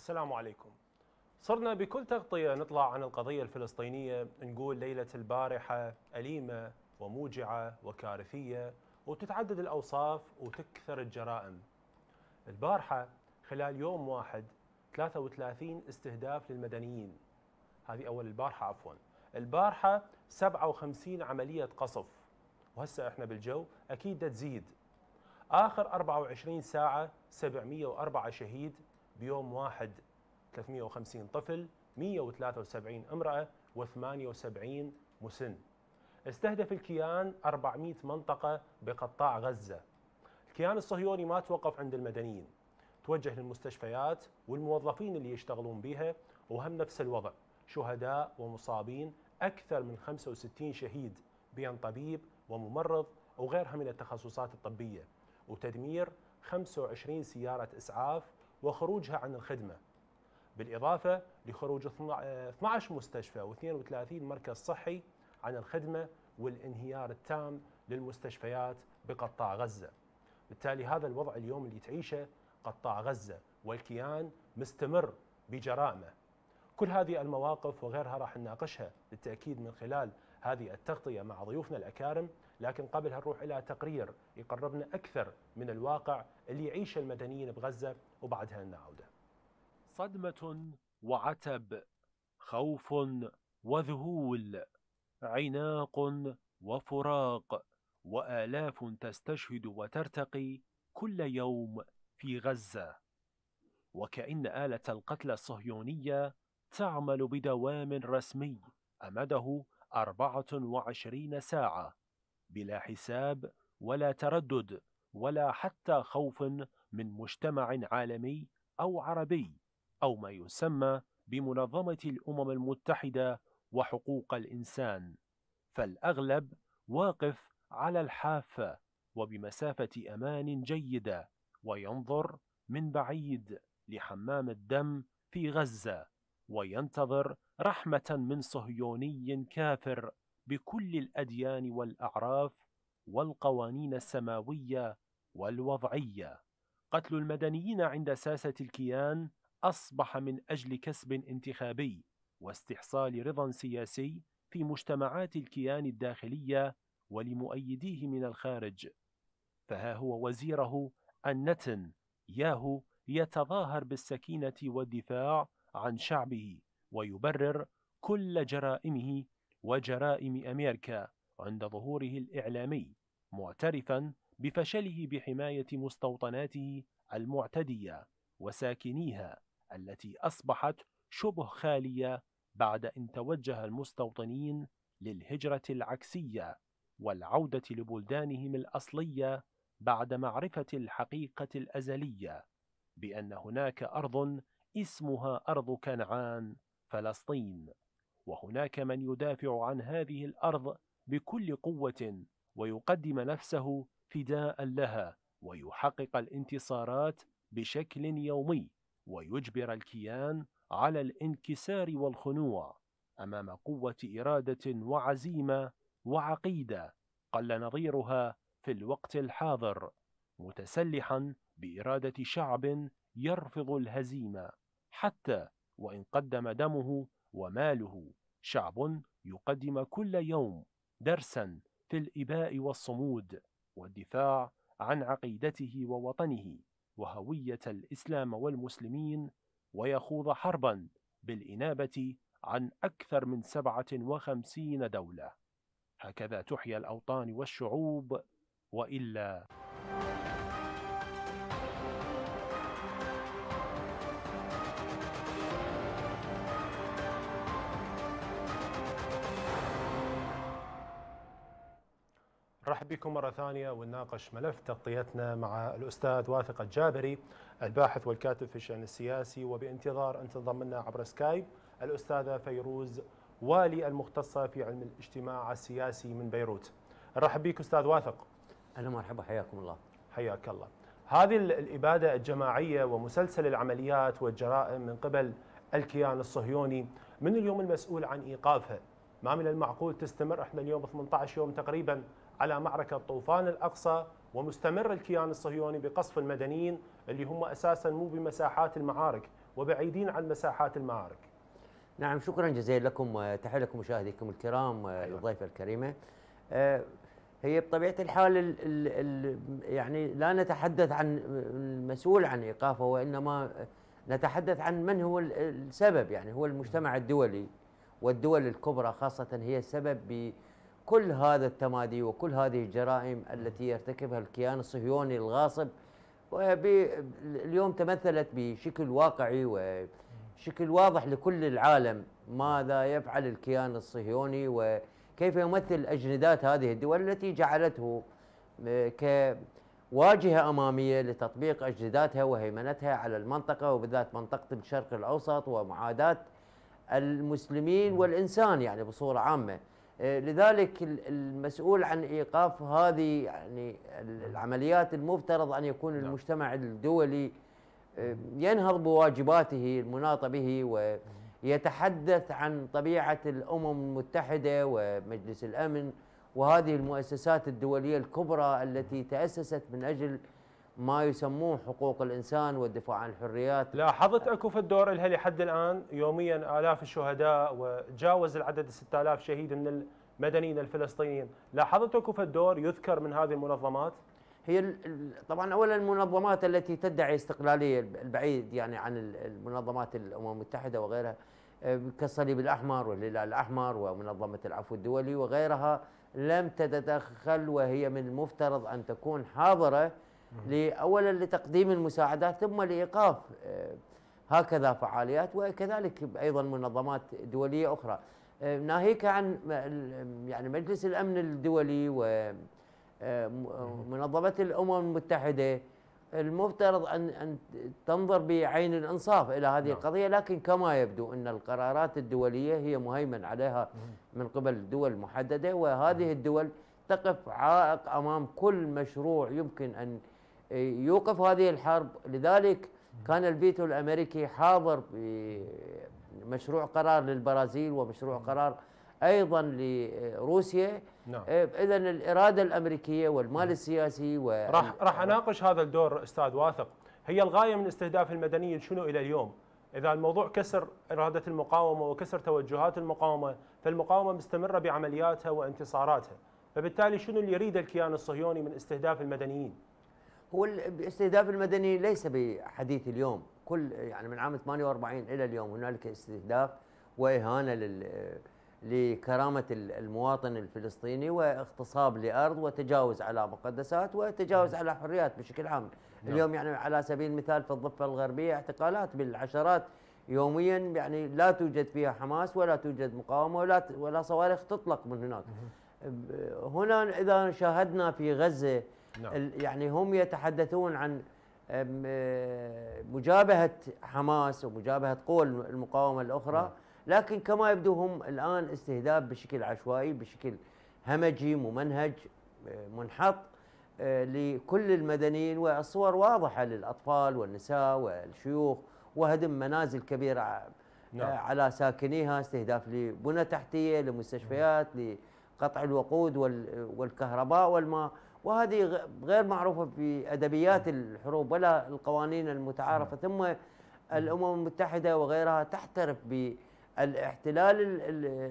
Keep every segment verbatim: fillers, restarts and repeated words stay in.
السلام عليكم. صرنا بكل تغطية نطلع عن القضية الفلسطينية نقول ليلة البارحة أليمة وموجعة وكارثية وتتعدد الأوصاف وتكثر الجرائم. البارحة خلال يوم واحد ثلاثة وثلاثين استهداف للمدنيين، هذه أول البارحة عفوا البارحة سبعة وخمسين عملية قصف، وهسه احنا بالجو أكيد تزيد. آخر أربعة وعشرين ساعة سبعمئة وأربعة شهيد بيوم واحد، ثلاثمئة وخمسين طفل، مئة وثلاثة وسبعين امرأة وثمانية وسبعين مسن. استهدف الكيان أربعمئة منطقة بقطاع غزة. الكيان الصهيوني ما توقف عند المدنيين، توجه للمستشفيات والموظفين اللي يشتغلون بها، وهم نفس الوضع، شهداء ومصابين أكثر من خمسة وستين شهيد بين طبيب وممرض وغيرها من التخصصات الطبية، وتدمير خمسة وعشرين سيارة إسعاف وخروجها عن الخدمة، بالإضافة لخروج اثنعش مستشفى واثنين وثلاثين مركز صحي عن الخدمة والانهيار التام للمستشفيات بقطاع غزة. بالتالي هذا الوضع اليوم اللي تعيشه قطاع غزة، والكيان مستمر بجرائمه. كل هذه المواقف وغيرها راح نناقشها بالتأكيد من خلال هذه التغطية مع ضيوفنا الأكارم، لكن قبلها نروح إلى تقرير يقربنا أكثر من الواقع اللي يعيشه المدنيين بغزة، وبعدها نعود. صدمة وعتب، خوف وذهول، عناق وفراق، وآلاف تستشهد وترتقي كل يوم في غزة، وكأن آلة القتل الصهيونية تعمل بدوام رسمي أمده أربعة وعشرين ساعة بلا حساب ولا تردد ولا حتى خوف من مجتمع عالمي أو عربي أو ما يسمى بمنظمة الأمم المتحدة وحقوق الإنسان، فالأغلب واقف على الحافة وبمسافة أمان جيدة وينظر من بعيد لحمام الدم في غزة وينتظر رحمة من صهيوني كافر بكل الأديان والأعراف والقوانين السماوية والوضعية. قتل المدنيين عند ساسة الكيان أصبح من أجل كسب انتخابي واستحصال رضا سياسي في مجتمعات الكيان الداخلية ولمؤيديه من الخارج، فها هو وزيره النتن ياهو يتظاهر بالسكينة والدفاع عن شعبه ويبرر كل جرائمه وجرائم أمريكا عند ظهوره الإعلامي، معترفا بفشله بحماية مستوطناته المعتدية وساكنيها التي أصبحت شبه خالية بعد أن توجه المستوطنين للهجرة العكسية والعودة لبلدانهم الأصلية بعد معرفة الحقيقة الأزلية بأن هناك أرض اسمها أرض كنعان فلسطين، وهناك من يدافع عن هذه الأرض بكل قوة ويقدم نفسه فداء لها ويحقق الانتصارات بشكل يومي ويجبر الكيان على الانكسار والخنوع أمام قوة إرادة وعزيمة وعقيدة قل نظيرها في الوقت الحاضر، متسلحا بإرادة شعب يرفض الهزيمة حتى وإن قدم دمه وماله، شعب يقدم كل يوم درسا في الإباء والصمود والدفاع عن عقيدته ووطنه وهوية الإسلام والمسلمين، ويخوض حربا بالإنابة عن أكثر من سبعة وخمسين دولة. هكذا تحيا الأوطان والشعوب، وإلا رحب بكم مرة ثانية ونناقش ملف تغطيتنا مع الأستاذ واثق الجابري الباحث والكاتب في الشأن السياسي، وبانتظار أن تنضم لنا عبر سكايب الأستاذة فيروز والي المختصة في علم الاجتماع السياسي من بيروت. رحب بك أستاذ واثق. أهلا ومرحبا، حياكم الله. حياك الله. هذه الإبادة الجماعية ومسلسل العمليات والجرائم من قبل الكيان الصهيوني، من اليوم المسؤول عن إيقافها؟ ما من المعقول تستمر احنا اليوم ثمانية عشر يوم تقريبا على معركة طوفان الأقصى ومستمر الكيان الصهيوني بقصف المدنيين اللي هم أساساً مو بمساحات المعارك وبعيدين عن مساحات المعارك. نعم، شكراً جزيلاً لكم، تحية لكم مشاهديكم الكرام، الضيفة الكريمة. هي بطبيعة الحال ال ال يعني لا نتحدث عن المسؤول عن إيقافه، وإنما نتحدث عن من هو السبب، يعني هو المجتمع الدولي والدول الكبرى خاصة هي السبب بكل هذا التمادي وكل هذه الجرائم التي يرتكبها الكيان الصهيوني الغاصب، واليوم تمثلت بشكل واقعي وشكل واضح لكل العالم ماذا يفعل الكيان الصهيوني وكيف يمثل أجندات هذه الدول التي جعلته كواجهة أمامية لتطبيق أجنداتها وهيمنتها على المنطقة، وبالذات منطقة الشرق الأوسط ومعاداة المسلمين والإنسان يعني بصورة عامة. لذلك المسؤول عن إيقاف هذه يعني العمليات المفترض أن يكون المجتمع الدولي ينهض بواجباته المناطة به، ويتحدث عن طبيعة الأمم المتحدة ومجلس الأمن وهذه المؤسسات الدولية الكبرى التي تأسست من أجل ما يسموه حقوق الإنسان والدفاع عن الحريات. لاحظت أكو في الدور لها لحد الآن يوميا آلاف الشهداء وجاوز العدد ستة آلاف شهيد من المدنيين الفلسطينيين، لاحظت أكو في الدور يذكر من هذه المنظمات؟ هي طبعا أولا المنظمات التي تدعي استقلالية البعيد يعني عن المنظمات الأمم المتحدة وغيرها كالصليب الأحمر والهلال الأحمر ومنظمة العفو الدولي وغيرها لم تتدخل، وهي من المفترض أن تكون حاضرة أولا لتقديم المساعدات ثم لإيقاف هكذا فعاليات، وكذلك أيضا منظمات دولية أخرى. ناهيك عن يعني مجلس الأمن الدولي ومنظمة الأمم المتحدة المفترض أن أن تنظر بعين الإنصاف إلى هذه القضية، لكن كما يبدو أن القرارات الدولية هي مهيمن عليها من قبل دول محددة، وهذه الدول تقف عائق أمام كل مشروع يمكن أن يوقف هذه الحرب. لذلك كان الفيتو الأمريكي حاضر بمشروع قرار للبرازيل ومشروع قرار أيضا لروسيا. نعم. إذا الإرادة الأمريكية والمال السياسي و... راح راح أناقش هذا الدور أستاذ واثق. هي الغاية من استهداف المدنيين شنو إلى اليوم؟ إذا الموضوع كسر إرادة المقاومة وكسر توجهات المقاومة، فالمقاومة مستمرة بعملياتها وانتصاراتها، فبالتالي شنو اللي يريد الكيان الصهيوني من استهداف المدنيين؟ هو استهداف المدنيين ليس بحديث اليوم، كل يعني من عام ثمانية وأربعين الى اليوم هنالك استهداف واهانه لل... لكرامه المواطن الفلسطيني واغتصاب لارض وتجاوز على مقدسات وتجاوز على حريات بشكل عام. اليوم يعني على سبيل المثال في الضفه الغربيه اعتقالات بالعشرات يوميا، يعني لا توجد فيها حماس ولا توجد مقاومه ولا ولا صواريخ تطلق من هناك. هنا إذا شاهدنا في غزة، نعم. يعني هم يتحدثون عن مجابهة حماس ومجابهة قوى المقاومة الأخرى، نعم. لكن كما يبدو هم الآن استهداف بشكل عشوائي بشكل همجي ممنهج منحط لكل المدنيين، والصور واضحة للأطفال والنساء والشيوخ وهدم منازل كبيرة، نعم. على ساكنيها، استهداف لبنى تحتية لمستشفيات، نعم. قطع الوقود والكهرباء والماء، وهذه غير معروفة في أدبيات الحروب ولا القوانين المتعارفة. ثم الأمم المتحدة وغيرها تحترف بالاحتلال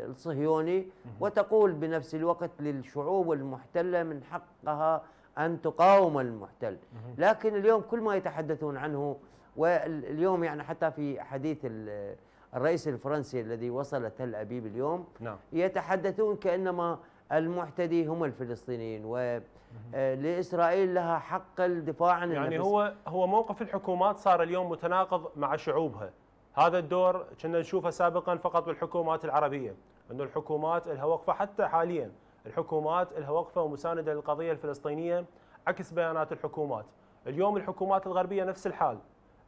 الصهيوني وتقول بنفس الوقت للشعوب المحتلة من حقها أن تقاوم المحتل، لكن اليوم كل ما يتحدثون عنه. واليوم يعني حتى في حديث الرئيس الفرنسي الذي وصل تل أبيب اليوم، نعم. يتحدثون كأنما المعتدي هم الفلسطينيين ولإسرائيل لها حق الدفاع عن يعني النفس. هو هو موقف الحكومات صار اليوم متناقض مع شعوبها. هذا الدور كنا نشوفه سابقا فقط بالحكومات العربية، أنه الحكومات لها وقفة، حتى حاليا الحكومات لها وقفة ومساندة للقضية الفلسطينية عكس بيانات الحكومات. اليوم الحكومات الغربية نفس الحال،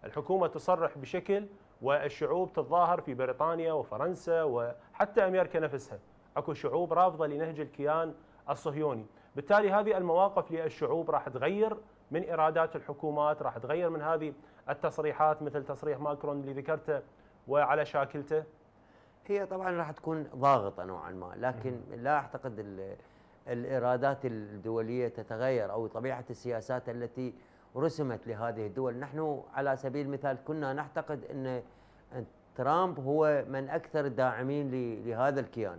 الحكومة تصرح بشكل والشعوب تتظاهر في بريطانيا وفرنسا وحتى أمريكا نفسها، أكو شعوب رافضة لنهج الكيان الصهيوني. بالتالي هذه المواقف للشعوب راح تغير من إرادات الحكومات، راح تغير من هذه التصريحات مثل تصريح ماكرون اللي ذكرته وعلى شاكلته. هي طبعا راح تكون ضاغطة نوعا ما، لكن لا أعتقد الإرادات الدولية تتغير أو طبيعة السياسات التي رسمت لهذه الدول. نحن على سبيل المثال كنا نعتقد أن ترامب هو من أكثر الداعمين لهذا الكيان،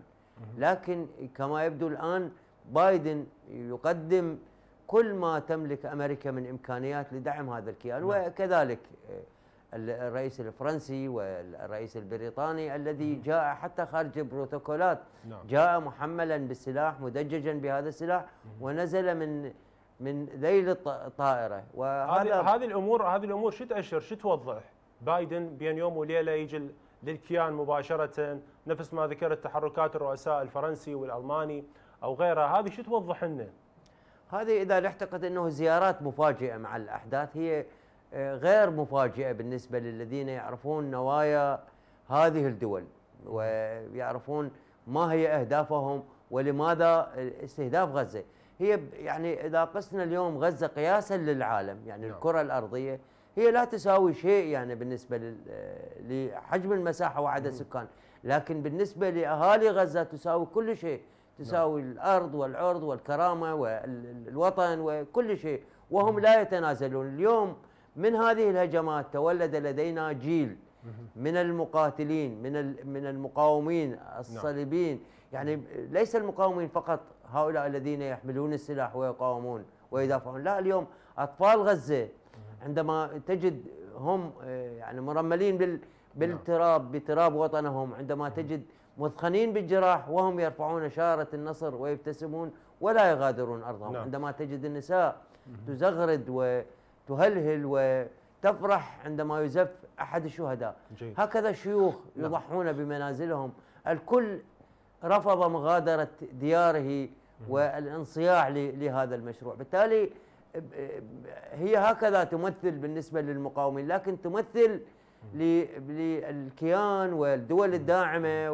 لكن كما يبدو الآن بايدن يقدم كل ما تملك أمريكا من إمكانيات لدعم هذا الكيان، وكذلك الرئيس الفرنسي والرئيس البريطاني الذي جاء حتى خارج بروتوكولات، جاء محملا بالسلاح مدججا بهذا السلاح ونزل من من ذيل الطائرة. وهذا هذه الأمور هذه الأمور شو تأشر شو توضح؟ بايدن بين يوم وليلة يجي للكيان مباشرة نفس ما ذكرت تحركات الرؤساء الفرنسي والألماني أو غيرها، هذه شو توضح لنا؟ هذه إذا نعتقد أنه زيارات مفاجئة مع الأحداث هي غير مفاجئة بالنسبة للذين يعرفون نوايا هذه الدول ويعرفون ما هي أهدافهم ولماذا استهداف غزة. هي يعني إذا قسنا اليوم غزة قياسا للعالم يعني الكرة الأرضية هي لا تساوي شيء يعني بالنسبة لحجم المساحة وعدد السكان، لكن بالنسبة لأهالي غزة تساوي كل شيء، تساوي الأرض والعرض والكرامة والوطن وكل شيء، وهم لا يتنازلون. اليوم من هذه الهجمات تولد لدينا جيل من المقاتلين، من من المقاومين الصليبيين، يعني ليس المقاومين فقط هؤلاء الذين يحملون السلاح ويقاومون ويدافعون، لا، اليوم أطفال غزة عندما تجد هم يعني مرملين بالتراب بتراب وطنهم، عندما تجد مثخنين بالجراح وهم يرفعون شارة النصر ويبتسمون ولا يغادرون أرضهم، عندما تجد النساء تزغرد و تهلهل وتفرح عندما يزف أحد الشهداء. جيد. هكذا الشيوخ يضحون بمنازلهم، الكل رفض مغادرة دياره والانصياع لهذا المشروع، بالتالي هي هكذا تمثل بالنسبة للمقاومين، لكن تمثل للكيان والدول الداعمة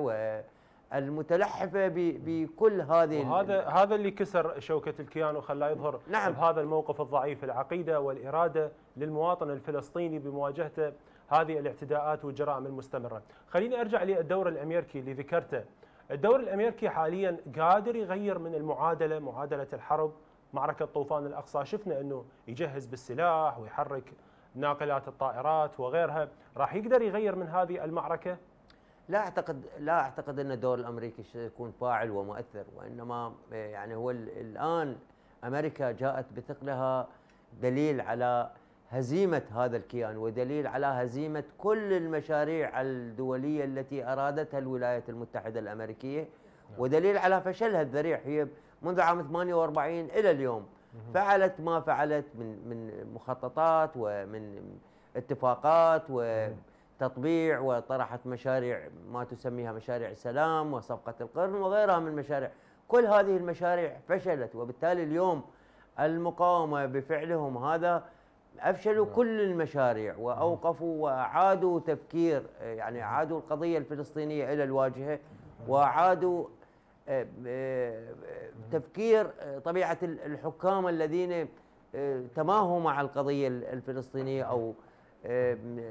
والمتلحفة بكل هذه. وهذا هذا اللي كسر شوكة الكيان وخلاه يظهر نعم. بهذا الموقف الضعيف، العقيدة والإرادة للمواطن الفلسطيني بمواجهة هذه الاعتداءات والجرائم المستمرة. خليني أرجع للدور الأمريكي اللي ذكرته. الدور الأمريكي حاليا قادر يغير من المعادلة، معادلة الحرب. معركة طوفان الأقصى شفنا أنه يجهز بالسلاح ويحرك ناقلات الطائرات وغيرها، راح يقدر يغير من هذه المعركة؟ لا أعتقد لا أعتقد أن الدور الأمريكي سيكون فاعل ومؤثر، وإنما يعني هو الآن أمريكا جاءت بثقلها دليل على هزيمة هذا الكيان ودليل على هزيمة كل المشاريع الدولية التي أرادتها الولايات المتحدة الأمريكية ودليل على فشلها الذريع. هي منذ عام ثمانية وأربعين إلى اليوم فعلت ما فعلت من من مخططات ومن اتفاقات و تطبيع، وطرحت مشاريع ما تسميها مشاريع السلام وصفقة القرن وغيرها من المشاريع، كل هذه المشاريع فشلت، وبالتالي اليوم المقاومة بفعلهم هذا أفشلوا كل المشاريع وأوقفوا وأعادوا تفكير، يعني أعادوا القضية الفلسطينية إلى الواجهة وأعادوا تفكير طبيعة الحكام الذين تماهوا مع القضية الفلسطينية أو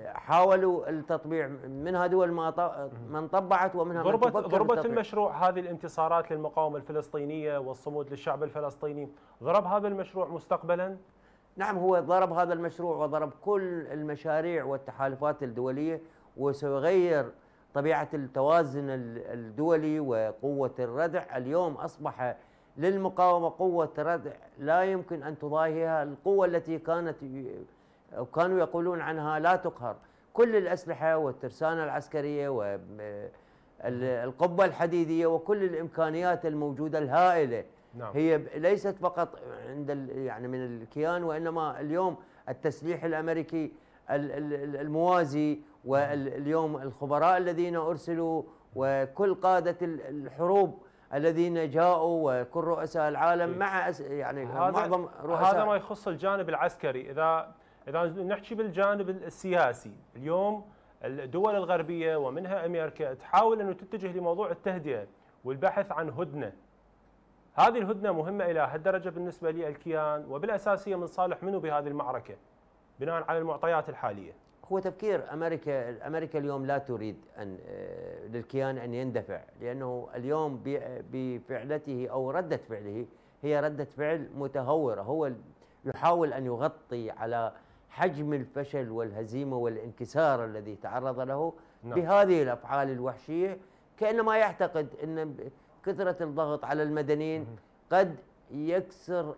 حاولوا التطبيع، منها دول ما من طبعت ومنها من تفكر بالتطبيع. ضربت المشروع هذه الانتصارات للمقاومة الفلسطينية والصمود للشعب الفلسطيني، ضرب هذا المشروع مستقبلا؟ نعم، هو ضرب هذا المشروع وضرب كل المشاريع والتحالفات الدولية، وسيغير طبيعة التوازن الدولي وقوة الردع. اليوم أصبح للمقاومة قوة ردع لا يمكن أن تضاهيها القوة التي كانت وكانوا يقولون عنها لا تقهر. كل الأسلحة والترسانة العسكرية والقبة الحديدية وكل الإمكانيات الموجودة الهائلة نعم. هي ليست فقط عند يعني من الكيان، وإنما اليوم التسليح الأمريكي الموازي، واليوم الخبراء الذين أرسلوا وكل قادة الحروب الذين جاءوا وكل رؤساء العالم مع يعني معظم رؤساء. هذا ما يخص الجانب العسكري. إذا إذا نحكي بالجانب السياسي، اليوم الدول الغربية ومنها أمريكا تحاول أن تتجه لموضوع التهدئة والبحث عن هدنة. هذه الهدنة مهمة إلى هالدرجة بالنسبة للكيان، وبالأساس هي من صالح منه بهذه المعركة بناء على المعطيات الحالية؟ هو تفكير أمريكا. أمريكا اليوم لا تريد أن للكيان أن يندفع، لأنه اليوم بفعلته أو ردة فعله هي ردة فعل متهورة. هو يحاول أن يغطي على حجم الفشل والهزيمة والانكسار الذي تعرض له بهذه الأفعال الوحشية، كأنما يعتقد أن كثرة الضغط على المدنيين قد يكسر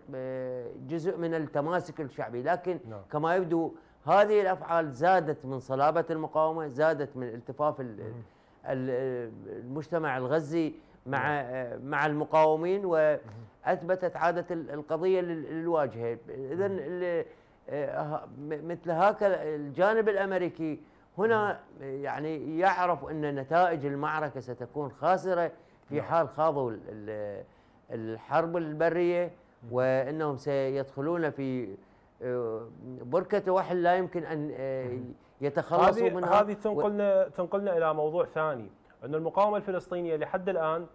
جزء من التماسك الشعبي. لكن كما يبدو هذه الأفعال زادت من صلابة المقاومة، زادت من التفاف المجتمع الغزي مع مع المقاومين، وأثبتت عادة القضية للواجهة. إذن مثل هكذا الجانب الأمريكي هنا يعني يعرف أن نتائج المعركة ستكون خاسرة في حال خاضوا الحرب البرية، وأنهم سيدخلون في بركة وحل لا يمكن أن يتخلصوا منها. هذه تنقلنا تنقلنا إلى موضوع ثاني، أن المقاومة الفلسطينية لحد الآن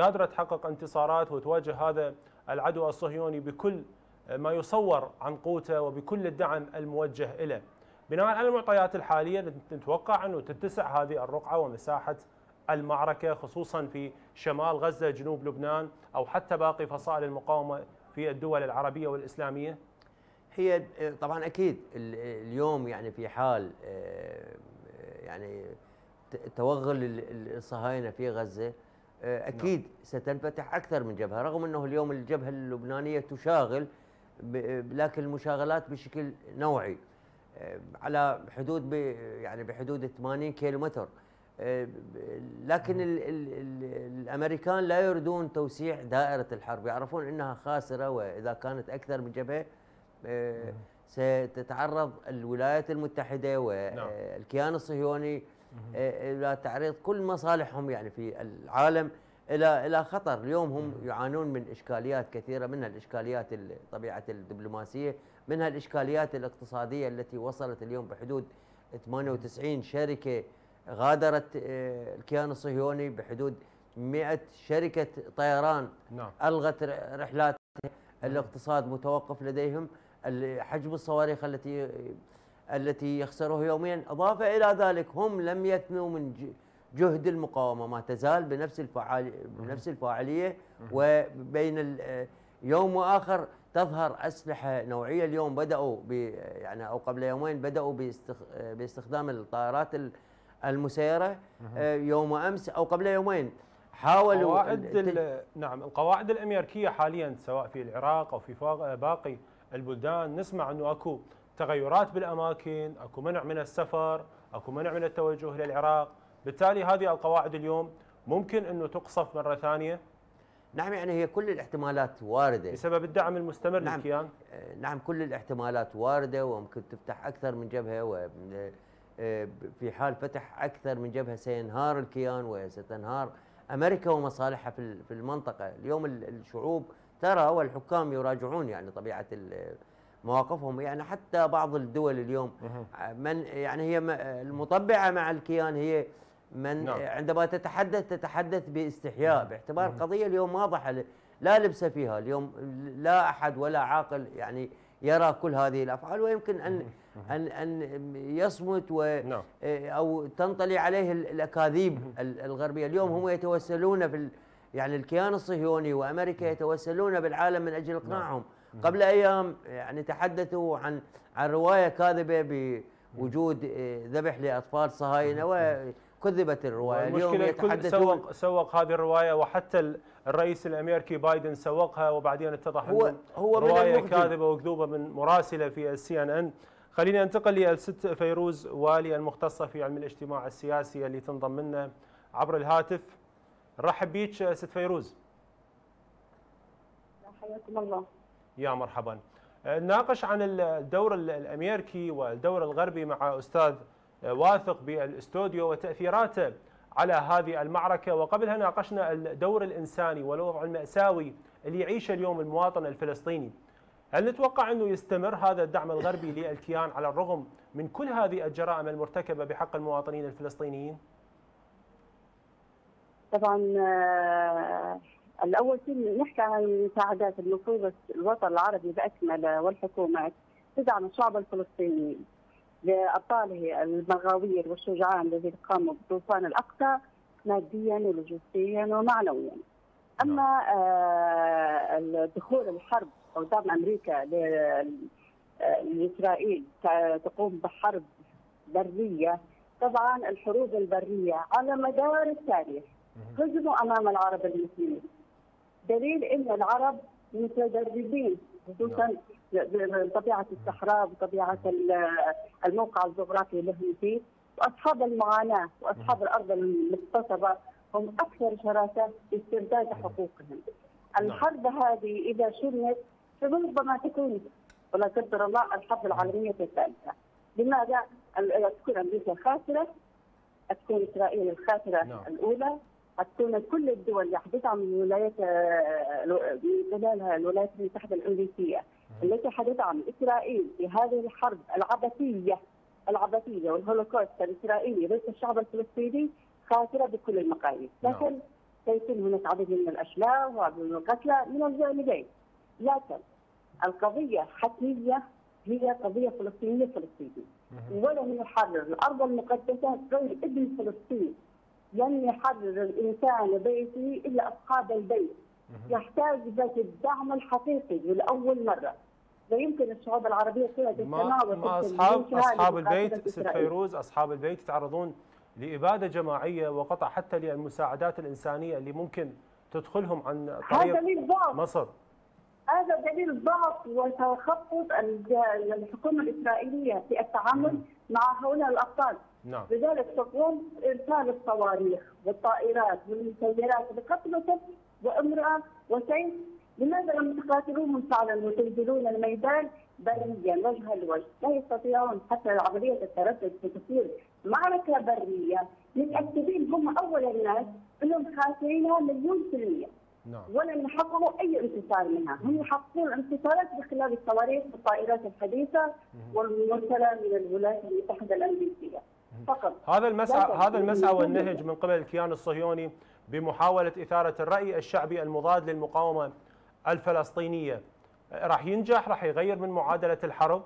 قادرة تحقق انتصارات وتواجه هذا العدو الصهيوني بكل ما يصور عن قوته وبكل الدعم الموجه إليه. بناء على المعطيات الحالية نتوقع أنه تتسع هذه الرقعة ومساحة المعركة، خصوصا في شمال غزة، جنوب لبنان، أو حتى باقي فصائل المقاومة في الدول العربية والإسلامية. هي طبعا أكيد اليوم يعني في حال يعني توغل الصهاينة في غزة أكيد نعم. ستنفتح أكثر من جبهة، رغم أنه اليوم الجبهة اللبنانية تشاغل، لكن المشاغلات بشكل نوعي على حدود يعني بحدود ثمانين كيلومتر. لكن ال ال الأمريكان لا يريدون توسيع دائرة الحرب، يعرفون أنها خاسرة، وإذا كانت أكثر من جبهة ستتعرض الولايات المتحدة والكيان الصهيوني إلى تعريض كل مصالحهم يعني في العالم إلى إلى خطر. اليوم هم يعانون من إشكاليات كثيرة، منها الإشكاليات طبيعة الدبلوماسية، منها الإشكاليات الاقتصادية التي وصلت اليوم بحدود ثمانية وتسعين شركة غادرت الكيان الصهيوني، بحدود مئة شركة طيران ألغت رحلاتها، الاقتصاد متوقف لديهم، حجم الصواريخ التي التي يخسره يوميا. إضافة إلى ذلك هم لم يثنوا من جهد المقاومة، ما تزال بنفس الفعالية بنفس الفاعلية، وبين يوم وآخر تظهر أسلحة نوعية. اليوم بدأوا يعني أو قبل يومين بدأوا باستخدام الطائرات المسيرة، يوم أمس أو قبل يومين حاولوا قواعد نعم القواعد الأمريكية حاليا سواء في العراق أو في باقي البلدان. نسمع أنه أكو تغيرات بالأماكن، أكو منع من السفر، أكو منع من التوجه إلى العراق، بالتالي هذه القواعد اليوم ممكن أنه تقصف مرة ثانية. نعم يعني هي كل الاحتمالات واردة بسبب الدعم المستمر نعم للكيان. نعم كل الاحتمالات واردة، وممكن تفتح أكثر من جبهة، وفي حال فتح أكثر من جبهة سينهار الكيان وستنهار أمريكا ومصالحها في المنطقة. اليوم الشعوب ترى والحكام يراجعون يعني طبيعة مواقفهم، يعني حتى بعض الدول اليوم من يعني هي المطبعة مع الكيان هي من عندما تتحدث تتحدث باستحياء، باعتبار قضية اليوم واضحة لا لبس فيها. اليوم لا أحد ولا عاقل يعني يرى كل هذه الأفعال، ويمكن أن أن أن يصمت و أو تنطلي عليه الأكاذيب الغربية. اليوم هم يتوسلون في يعني الكيان الصهيوني وأمريكا يتوسلون بالعالم من أجل إقناعهم. قبل أيام يعني تحدثوا عن عن رواية كاذبة بوجود ذبح لأطفال صهاينة وكذبت الرواية. اليوم يتحدثون سوق, سوق هذه الرواية، وحتى الرئيس الأمريكي بايدن سوقها، وبعدين اتضح أنه رواية كاذبة وكذوبة من مراسلة في السي ان ان. خليني أنتقل للست فيروز والي المختصة في علم الاجتماع السياسي اللي تنضم لنا عبر الهاتف. رحب بيك ست فيروز. حياكم الله. يا مرحبا. ناقش عن الدور الأمريكي والدور الغربي مع أستاذ واثق بالاستوديو وتأثيراته على هذه المعركة، وقبلها ناقشنا الدور الإنساني والوضع المأساوي اللي يعيشه اليوم المواطن الفلسطيني. هل نتوقع أنه يستمر هذا الدعم الغربي للكيان على الرغم من كل هذه الجرائم المرتكبة بحق المواطنين الفلسطينيين؟ طبعا الأول شيء نحكي عن المساعدات. المفروض الوطن العربي بأكمله والحكومات تدعم الشعب الفلسطيني لأبطاله المغاوير والشجعان الذين قاموا بطوفان الأقصى ماديا ولوجستيا ومعنويا. أما دخول الحرب استخدام أمريكا لإسرائيل تقوم بحرب برية. طبعا الحروب البرية على مدار التاريخ هجموا أمام العرب المسلمين، دليل أن العرب متدربين خصوصا بطبيعة الصحراء وطبيعة الموقع الجغرافي اللي هم فيه، وأصحاب المعاناة وأصحاب الأرض المغتصبة هم أكثر شراسة في استرداد حقوقهم. الحرب هذه إذا شنت فربما تكون ولا قدر الله الحرب العالمية الثالثة. لماذا؟ تكون أمريكا خاسرة، تكون إسرائيل الخاسرة الأولى، تكون كل الدول اللي حدثها من ولايات من خلالها الولايات المتحدة الأمريكية التي حدثها إسرائيل في هذه الحرب العبثية العبثية والهولوكوست الإسرائيلي ضد الشعب الفلسطيني خاسرة بكل المقاييس. لكن سيكون هناك عدد من الأشلاء وعدد من القتلى من الجانبين، لكن القضية حتمية، هي قضية فلسطينية فلسطينية ولن يحرر الأرض المقدسة غير ابن فلسطين، لن يحرر الإنسان بيته إلا أصحاب البيت. يحتاج ذات الدعم الحقيقي لأول مرة. لا يمكن الشعوب العربية كلها تتناوب مع أصحاب أصحاب البيت. ست فيروز، أصحاب البيت يتعرضون لإبادة جماعية وقطع حتى للمساعدات الإنسانية اللي ممكن تدخلهم عن طريق مصر. هذا دليل ضعف وتخبط الحكومة الإسرائيلية في التعامل مع هؤلاء الأبطال. نعم. لذلك تقوم بإرسال الصواريخ والطائرات والمسيرات بقتلة وامرأة وسيف. لماذا لم تقاتلوهم فعلا وتنزلون الميدان بريا وجها لوجه؟ لا يستطيعون حتى عملية التردد في تسيير معركة برية. متأكدين هم أول الناس أنهم خاسرينها مليون بالمئة. ولن يحققوا اي انتصار منها، هم يحققون انتصارات بخلال الصواريخ والطائرات الحديثه والمرسله من الولايات المتحده الامريكيه فقط. هذا المسعى هذا المسعى والنهج من قبل الكيان الصهيوني بمحاوله اثاره الراي الشعبي المضاد للمقاومه الفلسطينيه راح ينجح؟ راح يغير من معادله الحرب؟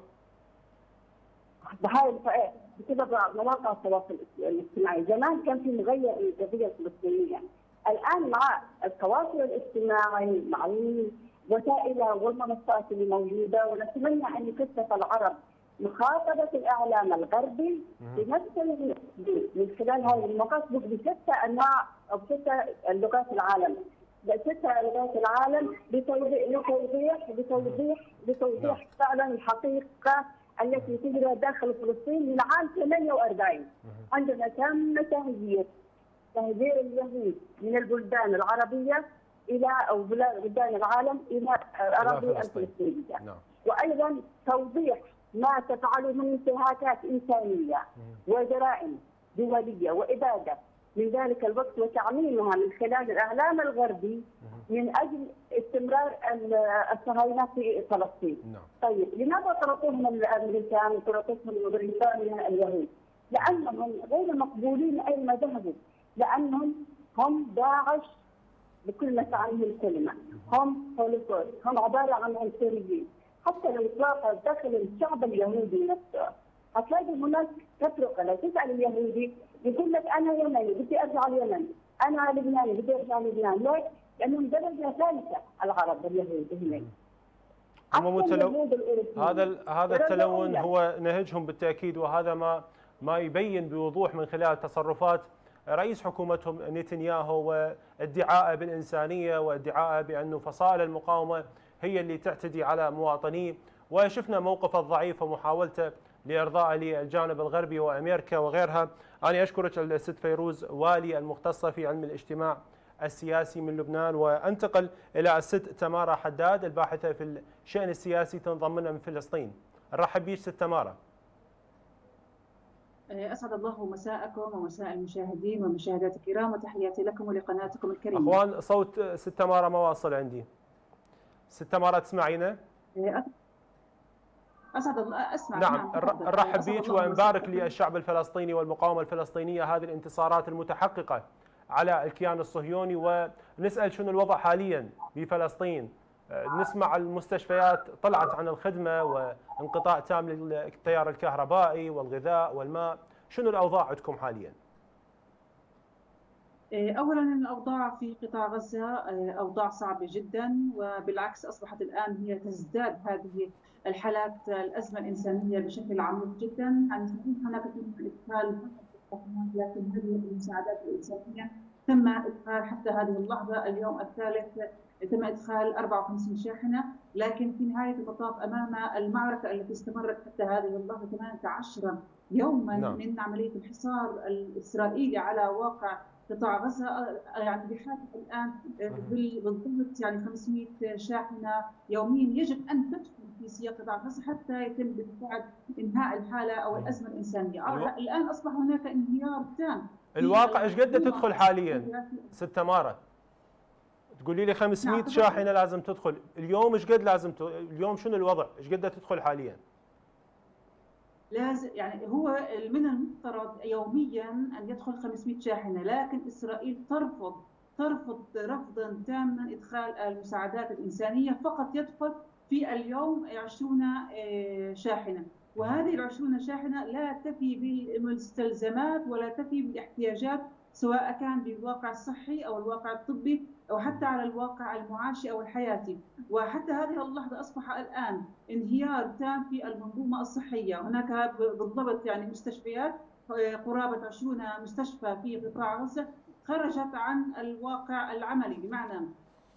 بهاي الفئات بسبب مواقع التواصل الاجتماعي، زمان كان في مغير للقضيه الفلسطينيه. الآن مع التواصل الاجتماعي مع الوسائل والمنصات اللي موجودة، ونتمنى أن يكثف العرب مخاطبة الإعلام الغربي بنفس من خلال هذه المقاصد بشتى أنواع أو بشتى لغات العالم بشتى لغات العالم لتوضيح لتوضيح لتوضيح فعلا الحقيقة التي تجرى داخل فلسطين من عام ثمانية وأربعين. عندنا تم تهجير تهجير اليهود من البلدان العربية إلى أو بلدان العالم إلى الأراضي الفلسطينية. نعم. وأيضا توضيح ما تفعله من انتهاكات إنسانية وجرائم دولية وإبادة من ذلك الوقت وتعميمها من خلال الإعلام الغربي من أجل استمرار الصهاينة في فلسطين. نعم. طيب لماذا طردوهم الأمريكان وطردوهم بريطانيا اليهود؟ لأنهم غير مقبولين أينما ذهبوا، لأنهم هم داعش بكل ما تعنيه الكلمة، هم هولوكوست، هم عبارة عن عنصريين. حتى لو تلاقى داخل الشعب اليهودي نفسه هتلاقي هناك تفرقة. لو تسأل اليهودي يقول لك أنا يمني بدي أرجع اليمن، أنا لبناني بدي أرجع لبنان. ليش؟ لأنهم درجة ثالثة العرب اليهود هناك. هم متلون. هذا هذا التلون هو نهجهم بالتأكيد، وهذا ما ما يبين بوضوح من خلال تصرفات رئيس حكومتهم نتنياهو وادعائه بالإنسانية وادعائه بأن فصائل المقاومة هي اللي تعتدي على مواطنيه. وشفنا موقفه الضعيف ومحاولته لإرضاء للجانب الغربي وأمريكا وغيرها. أنا أشكرك الست فيروز والي المختصة في علم الاجتماع السياسي من لبنان. وأنتقل إلى الست تمارة حداد الباحثة في الشأن السياسي تنضم لنا من فلسطين. نرحب بك ست تمارة. أسعد الله مساءكم ومساء المشاهدين والمشاهدات الكرام، وتحياتي لكم ولقناتكم الكريمة. أخوان صوت ست تمارة ما واصل عندي. ست تمارة تسمعينا؟ أسعد الله أسمع. نعم نرحب بك ونبارك للشعب الفلسطيني والمقاومة الفلسطينية هذه الانتصارات المتحققة على الكيان الصهيوني. ونسأل شنو الوضع حاليا بفلسطين؟ نسمع المستشفيات طلعت عن الخدمة وانقطاع تام للتيار الكهربائي والغذاء والماء. شنو الأوضاع عندكم حاليا؟ أولا الأوضاع في قطاع غزة أوضاع صعبة جدا، وبالعكس أصبحت الآن هي تزداد هذه الحالات الأزمة الإنسانية بشكل عميق جدا. يعني صحيح هناك إدخال لكن هذه المساعدات الإنسانية تم إدخال حتى هذه اللحظة اليوم الثالث تم إدخال أربعة وخمسين شاحنة، لكن في نهاية المطاف أمام المعركة التي استمرت حتى هذه اللحظة ثمانية عشر يوما نعم. من عملية الحصار الإسرائيلي على واقع قطاع غزة، يعني بحاجة الآن بالضبط يعني خمسمئة شاحنة يوميا يجب أن تدخل في سياق قطاع غزة حتى يتم بالفعل إنهاء الحالة أو الأزمة الإنسانية. الآن أصبح هناك انهيار تام. الواقع إيش قد تدخل حاليا ست تمارة؟ تقولي لي خمسمئة نعم. شاحنة لازم تدخل اليوم، إيش قد لازم ت... اليوم شنو الوضع؟ إيش قد تدخل حاليا؟ لازم يعني هو من المفترض يوميا ان يدخل خمسمئة شاحنه، لكن اسرائيل ترفض ترفض رفضا تاما ادخال المساعدات الانسانيه، فقط يدخل في اليوم عشرين شاحنه، وهذه ال عشرين شاحنه لا تفي بالمستلزمات ولا تفي بالاحتياجات سواء كان بالواقع الصحي او الواقع الطبي او حتى على الواقع المعاشي او الحياتي. وحتى هذه اللحظه اصبح الان انهيار تام في المنظومه الصحيه، هناك بالضبط يعني مستشفيات قرابه عشرين مستشفى في قطاع غزه خرجت عن الواقع العملي، بمعنى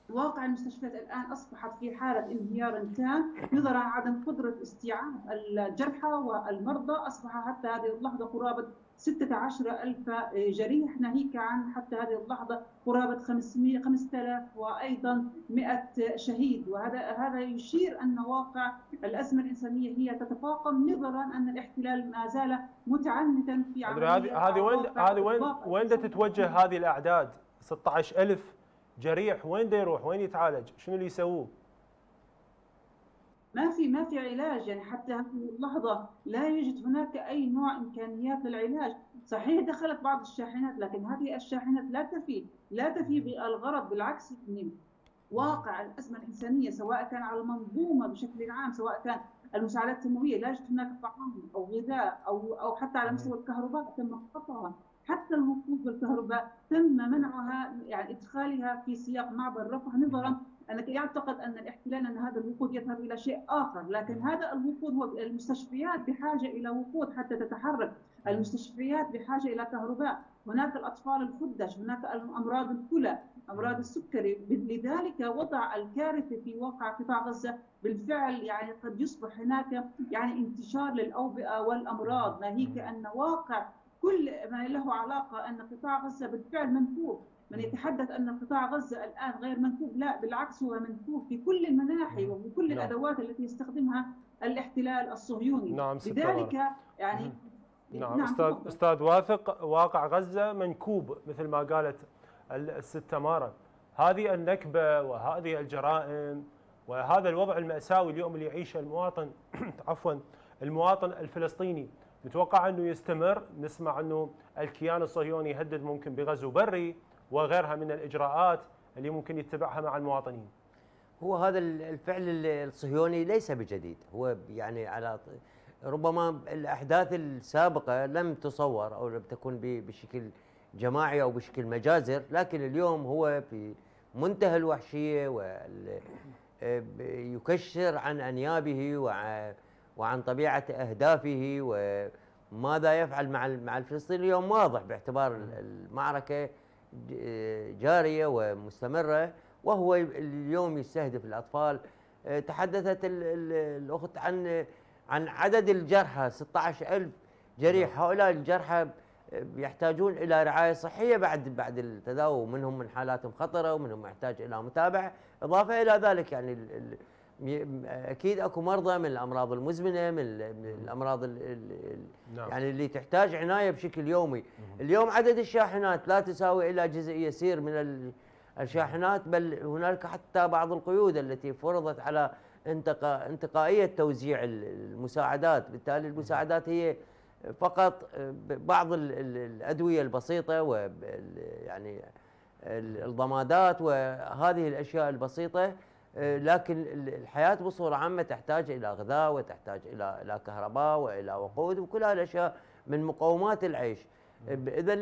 واقع المستشفيات الان اصبحت في حاله انهيار تام نظرا لعدم قدره استيعاب الجرحى والمرضى. اصبح حتى هذه اللحظه قرابه ستة عشر ألف جريح، ناهيك عن حتى هذه اللحظة قرابة خمسة آلاف وأيضا مئة شهيد، وهذا هذا يشير أن واقع الأزمة الإنسانية هي تتفاقم نظرا أن الاحتلال ما زال متعنتا في عملية. هذه وين هذه وين وين تتوجه هذه الأعداد؟ ستة عشر ألف جريح وين دا يروح؟ وين يتعالج؟ شنو اللي يسووه؟ ما في ما في علاج، يعني حتى هذه اللحظة لا يوجد هناك أي نوع إمكانيات للعلاج. صحيح دخلت بعض الشاحنات، لكن هذه الشاحنات لا تفي لا تفي بالغرض، بالعكس يعني واقع الأزمة الإنسانية سواء كان على المنظومة بشكل عام، سواء كان المساعدات التنموية لا يوجد هناك طعام أو غذاء أو أو حتى على مستوى الكهرباء تم قطعها، حتى الوقود بالكهرباء تم منعها يعني إدخالها في سياق معبر رفح نظرا أنا يعتقد أن الاحتلال أن هذا الوقود يذهب إلى شيء آخر، لكن هذا الوقود هو المستشفيات بحاجة إلى وقود حتى تتحرك، المستشفيات بحاجة إلى كهرباء، هناك الأطفال الخدج، هناك أمراض الكلى، أمراض السكري، لذلك وضع الكارثة في واقع قطاع غزة بالفعل يعني قد يصبح هناك يعني انتشار للأوبئة والأمراض، ناهيك أن واقع كل ما له علاقة أن قطاع غزة بالفعل منفوذ. من يتحدث أن قطاع غزة الآن غير منفوذ، لا بالعكس هو منفوذ في كل المناحي وبكل نعم. الأدوات التي يستخدمها الاحتلال الصهيوني. نعم لذلك يعني نعم, نعم. أستاذ, أستاذ واثق، واقع غزة منكوب مثل ما قالت الست تمارة، هذه النكبة وهذه الجرائم وهذا الوضع المأساوي اليوم اللي يعيشه المواطن عفوا المواطن الفلسطيني متوقع أنه يستمر. نسمع أنه الكيان الصهيوني يهدد ممكن بغزو بري وغيرها من الإجراءات اللي ممكن يتبعها مع المواطنين. هو هذا الفعل الصهيوني ليس بجديد، هو يعني على ربما الأحداث السابقة لم تصور أو لم تكن بشكل جماعي أو بشكل مجازر، لكن اليوم هو في منتهى الوحشية ويكشر عن أنيابه وعن طبيعة أهدافه وماذا يفعل مع الفلسطينيين. اليوم واضح باعتبار المعركة جارية ومستمرة وهو اليوم يستهدف الأطفال. تحدثت الأخت عن عن عدد الجرحى ستة عشر ألف جريح، هؤلاء الجرحى يحتاجون إلى رعاية صحية بعد بعد التداوي، ومنهم من حالاتهم خطرة ومنهم يحتاج إلى متابعة، إضافة إلى ذلك يعني أكيد أكو مرضى من الأمراض المزمنة، من الأمراض ال ال نعم. يعني اللي تحتاج عناية بشكل يومي. اليوم عدد الشاحنات لا تساوي إلا جزء يسير من الشاحنات، بل هناك حتى بعض القيود التي فرضت على انتقا انتقائية توزيع المساعدات، بالتالي المساعدات هي فقط بعض الأدوية البسيطة ويعني الضمادات وهذه الأشياء البسيطة، لكن الحياة بصورة عامة تحتاج إلى غذاء وتحتاج إلى إلى كهرباء وإلى وقود وكل هالأشياء من مقومات العيش. إذا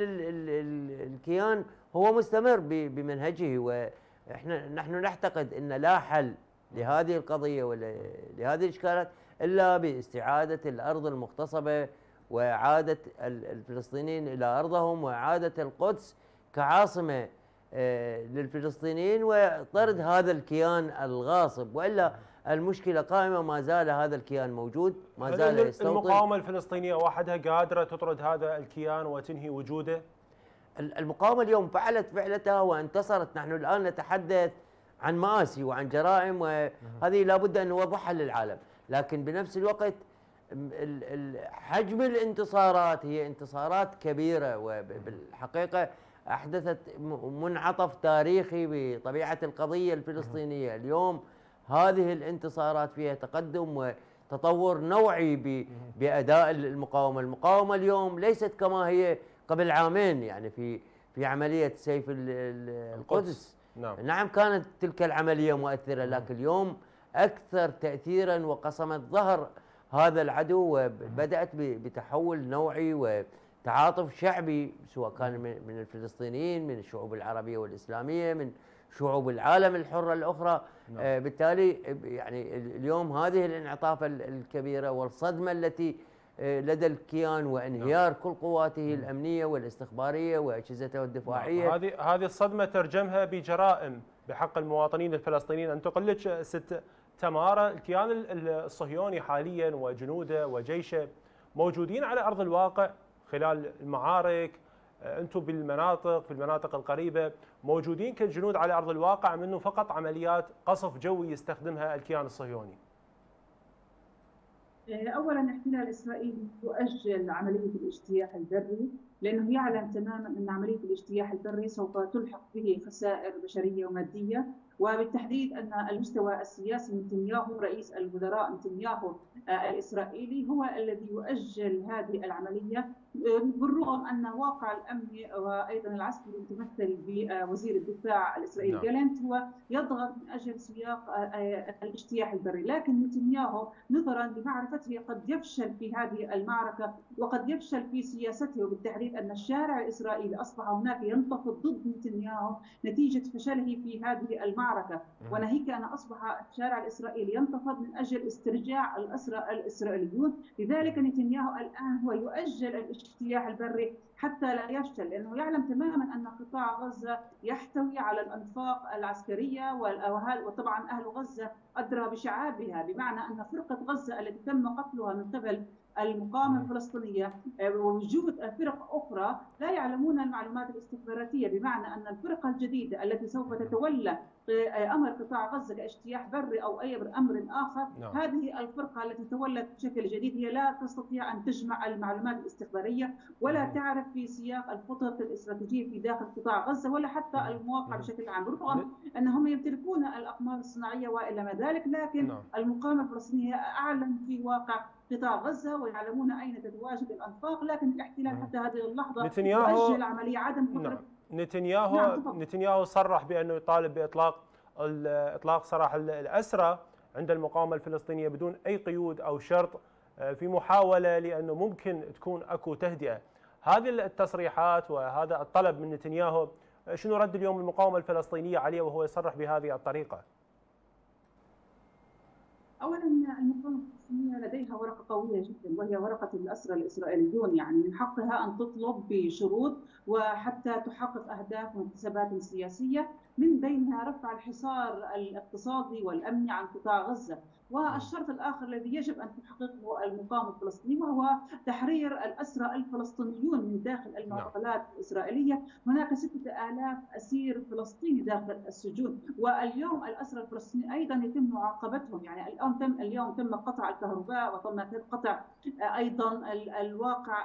الكيان هو مستمر بمنهجه، واحنا نحن نعتقد ان لا حل لهذه القضية ولا لهذه الإشكالات إلا باستعادة الأرض المغتصبة وإعادة الفلسطينيين إلى أرضهم وإعادة القدس كعاصمة للفلسطينيين وطرد هذا الكيان الغاصب، وإلا المشكلة قائمة، ما زال هذا الكيان موجود، ما زال يستوطن. المقاومة الفلسطينية وحدها قادرة تطرد هذا الكيان وتنهي وجوده؟ المقاومة اليوم فعلت فعلتها وانتصرت. نحن الآن نتحدث عن مآسي وعن جرائم، وهذه لابد أن نوضحها للعالم، لكن بنفس الوقت حجم الانتصارات هي انتصارات كبيرة، وبالحقيقة أحدثت منعطف تاريخي بطبيعة القضية الفلسطينية. اليوم هذه الانتصارات فيها تقدم وتطور نوعي بأداء المقاومة. المقاومة اليوم ليست كما هي قبل عامين، يعني في في عملية سيف القدس نعم. نعم كانت تلك العملية مؤثرة، لكن اليوم أكثر تأثيرا وقصمت ظهر هذا العدو، وبدأت بتحول نوعي وتعاطف شعبي، سواء كان من الفلسطينيين، من الشعوب العربية والإسلامية، من شعوب العالم الحرة الأخرى نعم. بالتالي يعني اليوم هذه الانعطافة الكبيرة والصدمة التي لدى الكيان وانهيار نعم. كل قواته الامنيه والاستخباريه واجهزته الدفاعيه، هذه نعم. هذه الصدمه ترجمها بجرائم بحق المواطنين الفلسطينيين. انت قلت ست تماره، الكيان الصهيوني حاليا وجنوده وجيشه موجودين على ارض الواقع خلال المعارك، انتم بالمناطق في المناطق القريبه موجودين كجنود على ارض الواقع، منه فقط عمليات قصف جوي يستخدمها الكيان الصهيوني. أولاً الاحتلال الإسرائيلي يؤجل عملية الاجتياح البري لأنه يعلم تماماً أن عملية الاجتياح البري سوف تلحق به خسائر بشرية ومادية، وبالتحديد أن المستوى السياسي نتنياهو، رئيس الوزراء نتنياهو الإسرائيلي، هو الذي يؤجل هذه العملية، بالرغم أن واقع الأمني وأيضاً العسكري المتمثل بوزير الدفاع الإسرائيلي جالنت هو يضغط من أجل سياق الاجتياح البري. لكن نتنياهو نظراً لمعرفته قد يفشل في هذه المعركة وقد يفشل في سياسته، وبالتحديد أن الشارع الإسرائيلي أصبح هناك ينتفض ضد نتنياهو نتيجة فشله في هذه المعركة، وناهيك أن أصبح الشارع الإسرائيلي ينتفض من أجل استرجاع الأسرى الإسرائيليون. لذلك نتنياهو الآن هو يؤجل الاجتياح البري حتى لا يفشل، لأنه يعلم تماما أن قطاع غزة يحتوي على الأنفاق العسكرية، وطبعا أهل غزة أدرى بشعابها، بمعنى أن فرقة غزة التي تم قتلها من قبل المقاومة الفلسطينية ووجود فرق أخرى لا يعلمون المعلومات الاستخباراتية، بمعنى أن الفرقة الجديدة التي سوف تتولى أمر قطاع غزة كاجتياح بري أو أي أمر آخر no. هذه الفرقة التي تولت بشكل جديد هي لا تستطيع أن تجمع المعلومات الاستخبارية ولا no. تعرف في سياق الخطط الاستراتيجية في داخل قطاع غزة ولا حتى المواقع no. بشكل عام، بالرغم no. أنهم يمتلكون الأقمار الصناعية وإلى ما ذلك، لكن no. المقاومة الفلسطينية أعلن في واقع قطاع غزة ويعلمون أين تتواجد الأنفاق، لكن الاحتلال no. حتى هذه اللحظة يؤجل عملية عدم قدرة no. نتنياهو نعم نتنياهو صرح بأنه يطالب بإطلاق إطلاق سراح الأسرى عند المقاومة الفلسطينية بدون أي قيود أو شرط، في محاولة لأنه ممكن تكون أكو تهدئة. هذه التصريحات وهذا الطلب من نتنياهو، شنو رد اليوم المقاومة الفلسطينية عليه وهو يصرح بهذه الطريقة؟ أولاً المقاومة الفلسطينية لديها ورقة قوية جداً وهي ورقة الأسرى الإسرائيليون، يعني من حقها أن تطلب بشروط وحتى تحقق أهداف وانتسابات سياسية، من بينها رفع الحصار الاقتصادي والأمني عن قطاع غزة. والشرط الآخر الذي يجب أن تحققه المقاومة الفلسطينية وهو تحرير الأسرى الفلسطينيون من داخل المعتقلات الإسرائيلية. هناك ستة آلاف أسير فلسطيني داخل السجون، واليوم الأسرى الفلسطينيين أيضا يتم معاقبتهم، يعني الآن تم اليوم تم قطع الكهرباء وتم قطع أيضا الواقع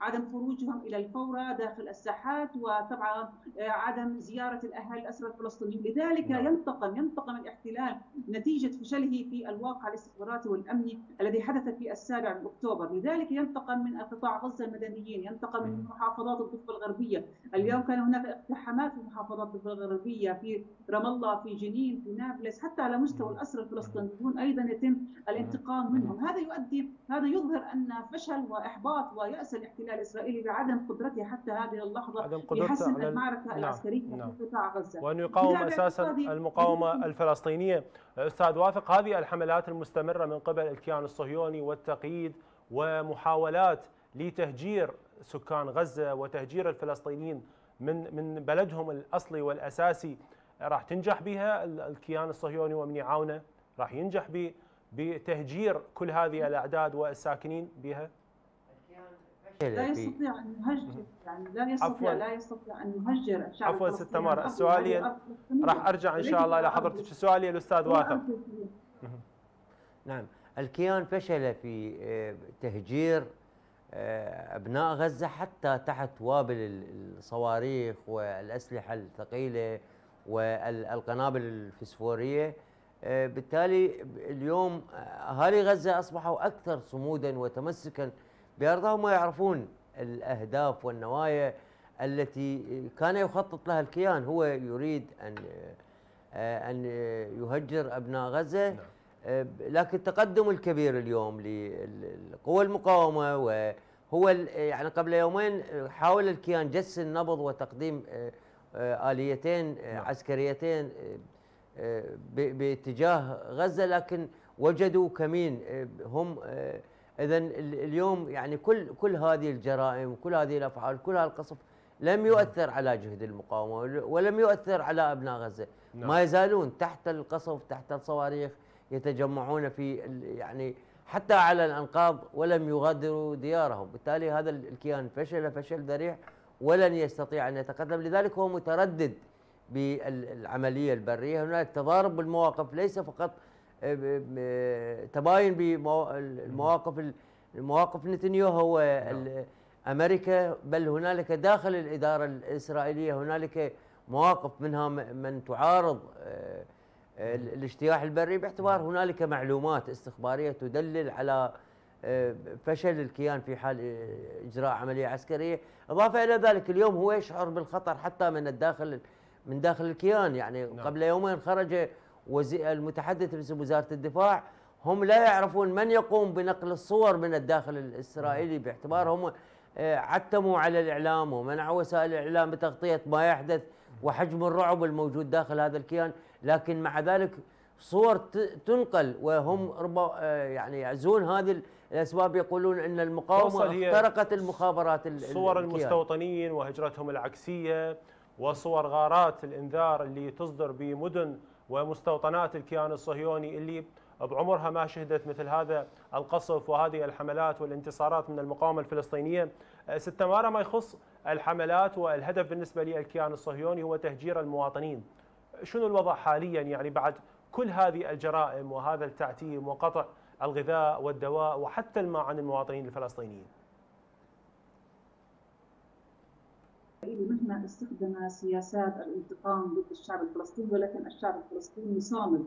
عدم خروجهم إلى الفورة داخل الساحات، وطبعا عدم زيارة الأهالي الأسرى الفلسطينيين. لذلك ينتقم ينتقم الاحتلال نتيجة فشله في الواقع الاستخباراتي والأمني الذي حدث في السابع من أكتوبر. لذلك ينتقم من قطاع غزة المدنيين، ينتقم من محافظات الضفة الغربية. اليوم كان هناك اقتحامات في محافظات الضفة الغربية، في رام الله، في جنين، في نابلس، حتى على مستوى الأسرى الفلسطينيون أيضا يتم الانتقام منهم. هذا يؤدي هذا يظهر أن فشل وإحباط ويأس الاحتلال الإسرائيلي بعدم قدرته حتى هذه اللحظة لحسم المعركة ال... العسكرية نعم. في قطاع غزة، وأن يقاوم أساسا المقاومة الفلسطينية. أستاذ واثق، هذه الحملات المستمرة من قبل الكيان الصهيوني والتقييد ومحاولات لتهجير سكان غزة وتهجير الفلسطينيين من من بلدهم الأصلي والأساسي، راح تنجح بها الكيان الصهيوني ومن يعاونه؟ راح ينجح بتهجير كل هذه الأعداد والساكنين بها؟ لا يستطيع ان يهجر، يعني لا يستطيع عفواً. لا يستطيع ان يهجر الشعب. عفوا ست تمارة، سؤالي راح ارجع ان شاء الله الى حضرتك. سؤالي الاستاذ واثق. نعم، الكيان فشل في تهجير ابناء غزه حتى تحت وابل الصواريخ والاسلحه الثقيله والقنابل الفسفوريه، بالتالي اليوم اهالي غزه اصبحوا اكثر صمودا وتمسكا بأرضهم ويعرفون الأهداف والنوايا التي كان يخطط لها الكيان. هو يريد أن أن يهجر أبناء غزة، لكن التقدم الكبير اليوم لقوى المقاومة، وهو يعني قبل يومين حاول الكيان جس النبض وتقديم آليتين عسكريتين باتجاه غزة، لكن وجدوا كمين هم. إذا اليوم يعني كل كل هذه الجرائم وكل هذه الأفعال كل هذا القصف لم يؤثر على جهد المقاومة ولم يؤثر على أبناء غزة، ما يزالون تحت القصف تحت الصواريخ يتجمعون في يعني حتى على الأنقاض ولم يغادروا ديارهم. بالتالي هذا الكيان فشل فشل ذريع ولن يستطيع أن يتقدم، لذلك هو متردد بالعملية البرية. هناك تضارب بالمواقف، ليس فقط تباين بالمواقف المواقف نتنياهو وأمريكا، بل هنالك داخل الإدارة الإسرائيلية هنالك مواقف منها من تعارض الاجتياح البري، باعتبار هنالك معلومات استخبارية تدلل على فشل الكيان في حال إجراء عملية عسكرية. إضافة إلى ذلك اليوم هو يشعر بالخطر حتى من الداخل من داخل الكيان، يعني قبل يومين خرج المتحدث باسم وزارة الدفاع، هم لا يعرفون من يقوم بنقل الصور من الداخل الإسرائيلي، باعتبارهم عتموا على الإعلام ومنعوا وسائل الإعلام بتغطية ما يحدث وحجم الرعب الموجود داخل هذا الكيان. لكن مع ذلك صور تنقل، وهم ربما يعني يعزون هذه الأسباب، يقولون أن المقاومة اخترقت المخابرات الكيان. صور المستوطنين وهجرتهم العكسية، وصور غارات الإنذار اللي تصدر بمدن ومستوطنات الكيان الصهيوني اللي بعمرها ما شهدت مثل هذا القصف وهذه الحملات والانتصارات من المقاومة الفلسطينية. ست تمارة، ما يخص الحملات والهدف بالنسبة للكيان الصهيوني هو تهجير المواطنين، شنو الوضع حاليا يعني بعد كل هذه الجرائم وهذا التعتيم وقطع الغذاء والدواء وحتى الماء عن المواطنين الفلسطينيين؟ مهما استخدم سياسات الانتقام ضد الشعب الفلسطيني، ولكن الشعب الفلسطيني صامد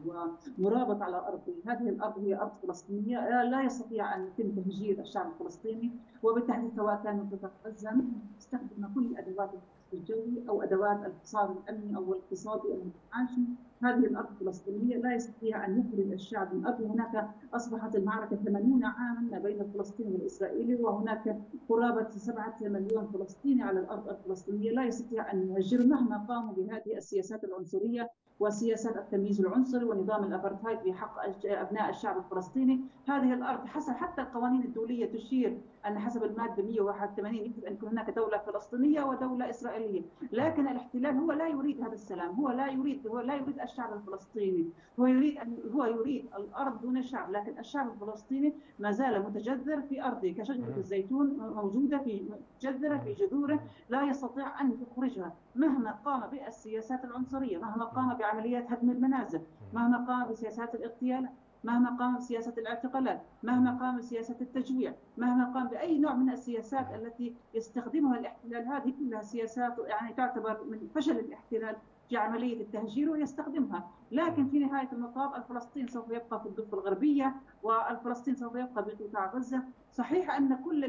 ومرابط على أرضه. هذه الأرض هي أرض فلسطينية، لا يستطيع أن يتم تهجير الشعب الفلسطيني، وبالتحديد سواء كان منطقة غزة استخدم كل الأدوات الجوي أو أدوات الحصار الأمني أو الاقتصادي أو المعاشي. هذه الأرض الفلسطينية لا يستطيع أن يخرج الشعب من أرضه. هناك أصبحت المعركة ثمانين عاما ما بين الفلسطيني والإسرائيلي، وهناك قرابة سبعة مليون فلسطيني على الأرض الفلسطينية لا يستطيع أن يهجر مهما قاموا بهذه السياسات العنصرية وسياسات التمييز العنصري ونظام الأبرتايد في حق أبناء الشعب الفلسطيني. هذه الأرض حسب حتى القوانين الدولية تشير أن حسب المادة مئة وواحد وثمانين يجب أن يكون هناك دولة فلسطينية ودولة إسرائيلية، لكن الاحتلال هو لا يريد هذا السلام، هو لا يريد هو لا يريد الشعب الفلسطيني، هو يريد أن هو يريد الأرض دون الشعب. لكن الشعب الفلسطيني ما زال متجذر في أرضه كشجرة الزيتون موجودة في متجذرة في جذوره، لا يستطيع أن يخرجها مهما قام بالسياسات العنصرية، مهما قام بعمليات هدم المنازل، مهما قام بسياسات الاغتيال، مهما قام بسياسة الاعتقالات، مهما قام بسياسة التجويع، مهما قام بأي نوع من السياسات التي يستخدمها الاحتلال. هذه كلها سياسات يعني تعتبر من فشل الاحتلال في عملية التهجير ويستخدمها، لكن في نهاية المطاف الفلسطين سوف يبقى في الضفة الغربية، والفلسطين سوف يبقى بقطاع غزة. صحيح أن كل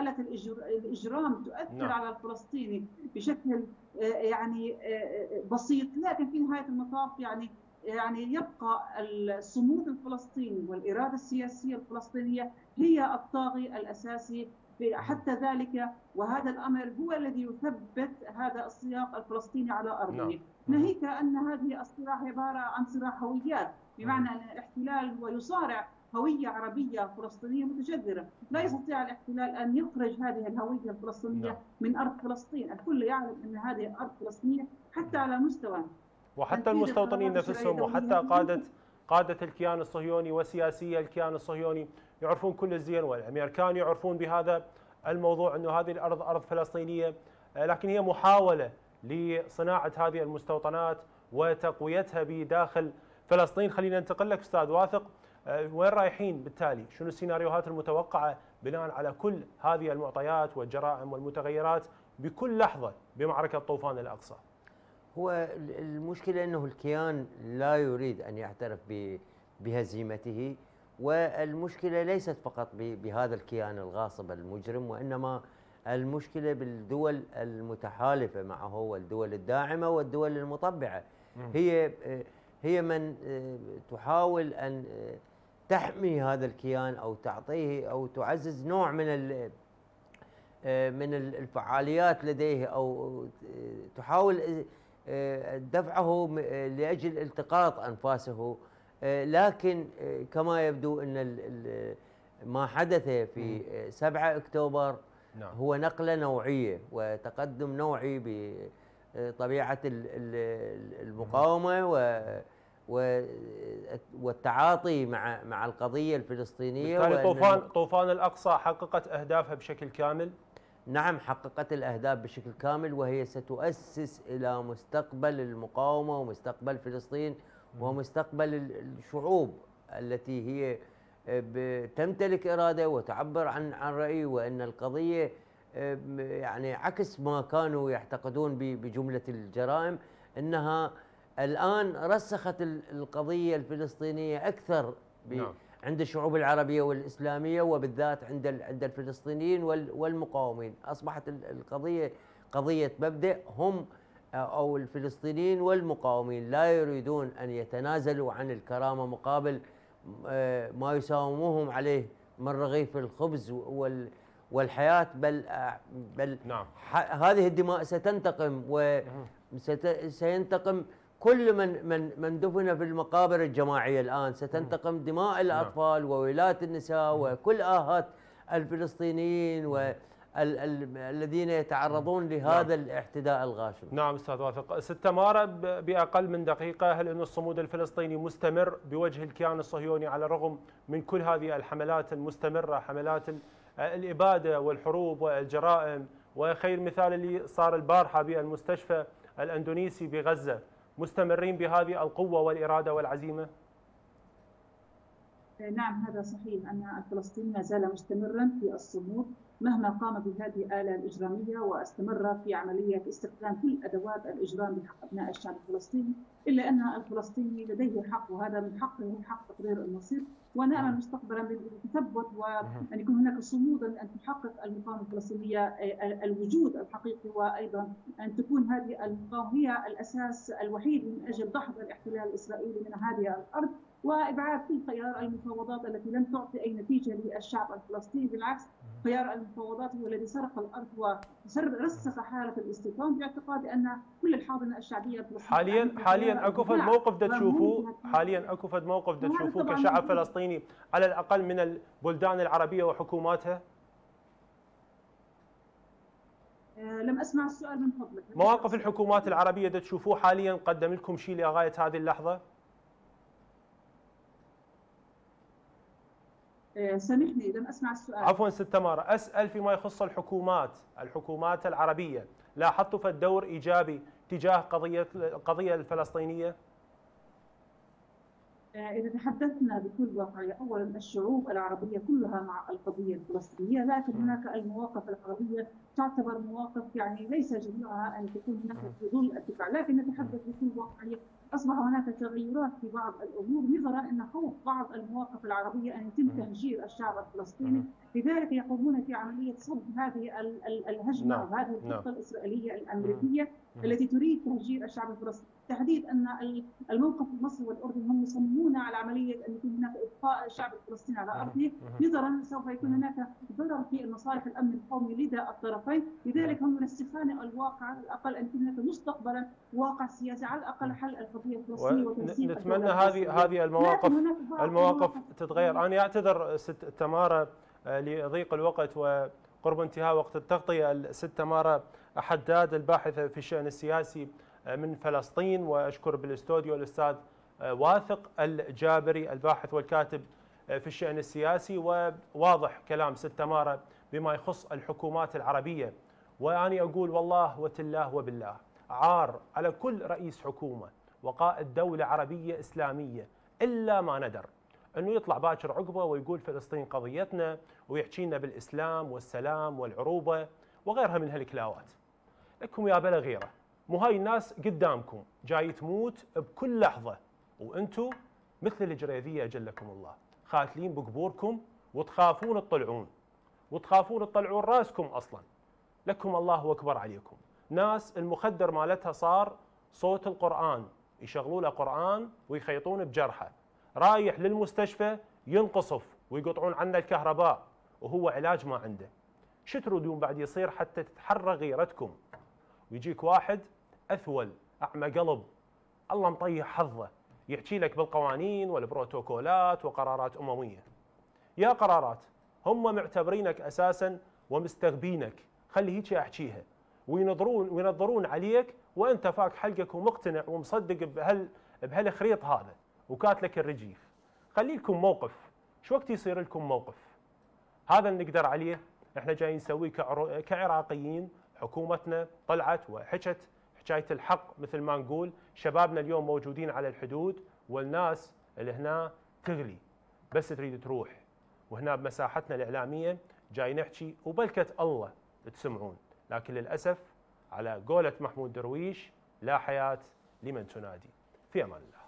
آلة الإجرام تؤثر على الفلسطيني بشكل يعني بسيط، لكن في نهاية المطاف يعني يعني يبقى الصمود الفلسطيني والإرادة السياسية الفلسطينية هي الطاغي الأساسي حتى ذلك، وهذا الأمر هو الذي يثبت هذا السياق الفلسطيني على أرضه. ناهيك أن هذه الصراع عبارة عن صراع هويات، بمعنى أن الاحتلال هو يصارع هوية عربية فلسطينية متجذرة، لا يستطيع الاحتلال أن يخرج هذه الهوية الفلسطينية من أرض فلسطين، الكل يعلم أن هذه أرض فلسطينية حتى على مستوى وحتى المستوطنين نفسهم وحتى قادة قادة الكيان الصهيوني وسياسي الكيان الصهيوني يعرفون كل الزين والأمريكان يعرفون بهذا الموضوع أنه هذه الأرض أرض فلسطينية، لكن هي محاولة لصناعة هذه المستوطنات وتقويتها بداخل فلسطين. خلينا ننتقل لك أستاذ واثق، وين رايحين بالتالي؟ شنو السيناريوهات المتوقعة بناء على كل هذه المعطيات والجرائم والمتغيرات بكل لحظة بمعركة طوفان الأقصى؟ هو المشكلة أنه الكيان لا يريد أن يعترف بهزيمته، والمشكلة ليست فقط بهذا الكيان الغاصب المجرم، وإنما المشكلة بالدول المتحالفة معه والدول الداعمة والدول المطبعة، هي هي من تحاول أن تحمي هذا الكيان أو تعطيه أو تعزز نوع من ال من الفعاليات لديه أو تحاول دفعه لأجل التقاط أنفاسه. لكن كما يبدو أن ما حدث في سبعة أكتوبر هو نقلة نوعية وتقدم نوعي بطبيعة المقاومة والتعاطي مع مع القضية الفلسطينية. بالتالي طوفان طوفان الأقصى حققت أهدافها بشكل كامل؟ نعم، حققت الأهداف بشكل كامل، وهي ستؤسس إلى مستقبل المقاومة ومستقبل فلسطين ومستقبل الشعوب التي هي تمتلك إرادة وتعبر عن عن رأي، وأن القضية يعني عكس ما كانوا يعتقدون بجملة الجرائم، أنها الآن رسخت القضية الفلسطينية أكثر عند الشعوب العربية والإسلامية، وبالذات عند عند الفلسطينيين والمقاومين. أصبحت القضية قضية مبدأ، هم أو الفلسطينيين والمقاومين لا يريدون أن يتنازلوا عن الكرامة مقابل ما يساوموهم عليه من رغيف الخبز والحياة، بل بل نعم. هذه الدماء ستنتقم، وسينتقم كل من من من دفن في المقابر الجماعية الآن، ستنتقم دماء الأطفال وولاة النساء وكل آهات الفلسطينيين والذين يتعرضون لهذا الاعتداء الغاشم. نعم أستاذ واثق، ست تمارة بأقل من دقيقة، هل أن الصمود الفلسطيني مستمر بوجه الكيان الصهيوني على الرغم من كل هذه الحملات المستمرة، حملات الإبادة والحروب والجرائم، وخير مثال اللي صار البارحة بالمستشفى الأندونيسي بغزة، مستمرين بهذه القوة والإرادة والعزيمة؟ نعم، هذا صحيح أن الفلسطيني ما زال مستمرا في الصمود مهما قام بهذه الآلة الإجرامية، واستمر في عملية استخدام كل أدوات الإجرام بحق أبناء الشعب الفلسطيني، إلا أن الفلسطيني لديه حق، وهذا من حقه حق تقرير المصير، ونأمل مستقبلا بالتثبت وأن يكون هناك صمودا أن تحقق المقاومة الفلسطينية الوجود الحقيقي، وأيضا أن تكون هذه المقاومة هي الأساس الوحيد من أجل دحض الاحتلال الإسرائيلي من هذه الأرض، وإبعاد كل خيار المفاوضات التي لم تعطي أي نتيجة للشعب الفلسطيني. بالعكس، خيار المفاوضات هو الذي سرق الأرض ورسخ حالة الاستيطان، باعتقاد أن كل الحاضنة الشعبية الفلسطينية حاليا حاليا أكو فد موقف دا تشوفوه حاليا أكو فد موقف دا تشوفوه كشعب فلسطيني على الأقل من البلدان العربية وحكوماتها؟ لم أسمع السؤال من فضلك. مواقف الحكومات العربية دا تشوفوه حاليا قدم لكم شيء لغاية هذه اللحظة؟ سامحني لم أسمع السؤال. عفوا ست تمارة، أسأل فيما يخص الحكومات الحكومات العربية، لاحظتوا في الدور إيجابي تجاه قضية القضية الفلسطينية؟ إذا تحدثنا بكل واقعية، أولا الشعوب العربية كلها مع القضية الفلسطينية، لكن هناك المواقف العربية تعتبر مواقف يعني ليس جميعها أن تكون هناك في ظل الدفاع، لكن نتحدث بكل واقعية أصبح هناك تغيرات في بعض الأمور نظرا أن خوف بعض المواقف العربية أن يتم تهجير الشعب الفلسطيني، لذلك يقومون في عملية صد هذه الهجمة أو هذه الخطة الإسرائيلية الأمريكية التي تريد تهجير الشعب الفلسطيني، تحديد أن الموقف المصري والأردن هم مصممون على عملية أن يكون هناك إبقاء الشعب الفلسطيني على أرضه، نظرا سوف يكون هناك ضرر في المصالح الأمن القومي لدى الطرفين، لذلك هم يرسخون الواقع على الأقل أن يكون هناك مستقبلا واقع سياسي على الأقل حل القضية الفلسطينية وتنسيق نتمنى هذه هذه المواقف المواقف تتغير. أنا أعتذر ست تمارة لضيق الوقت وقرب انتهاء وقت التغطية. الست تمارة حداد الباحثة في الشأن السياسي من فلسطين، وأشكر بالاستوديو الأستاذ واثق الجابري الباحث والكاتب في الشأن السياسي. وواضح كلام ست تمارة بما يخص الحكومات العربية، وأنا أقول والله وتالله وبالله عار على كل رئيس حكومة وقائد دولة عربية إسلامية إلا ما ندر أنه يطلع باكر عقبه ويقول فلسطين قضيتنا ويحكي لنا بالإسلام والسلام والعروبة وغيرها من هالكلاوات. لكم يا بلا غيره، مو هاي الناس قدامكم جاي تموت بكل لحظة، وأنتم مثل الجريذية أجلكم الله خاتلين بقبوركم وتخافون تطلعون وتخافون تطلعون راسكم أصلا. لكم الله أكبر عليكم. ناس المخدر مالتها صار صوت القرآن، يشغلوا له قرآن ويخيطون بجرحه، رايح للمستشفى ينقصف ويقطعون عنه الكهرباء وهو علاج ما عنده. شو تريدون بعد يصير حتى تتحرى غيرتكم؟ ويجيك واحد أثول أعمى قلب الله مطيح حظه يحكي لك بالقوانين والبروتوكولات وقرارات أممية. يا قرارات هم معتبرينك أساساً ومستغبينك، خلي هيك أحكيها، وينظرون وينظرون عليك وأنت فاك حلقك ومقتنع ومصدق بهال بهالخريط هذا وكاتلك الرجيف. خلي لكم موقف، شو وقت يصير لكم موقف؟ هذا اللي نقدر عليه، احنا جايين نسويه كعراقيين. حكومتنا طلعت وحكت حكاية الحق مثل ما نقول، شبابنا اليوم موجودين على الحدود والناس اللي هنا تغلي بس تريد تروح، وهنا بمساحتنا الإعلامية جاي نحكي وبلكت الله تسمعون، لكن للأسف على قولة محمود درويش لا حياة لمن تنادي. في أمان الله.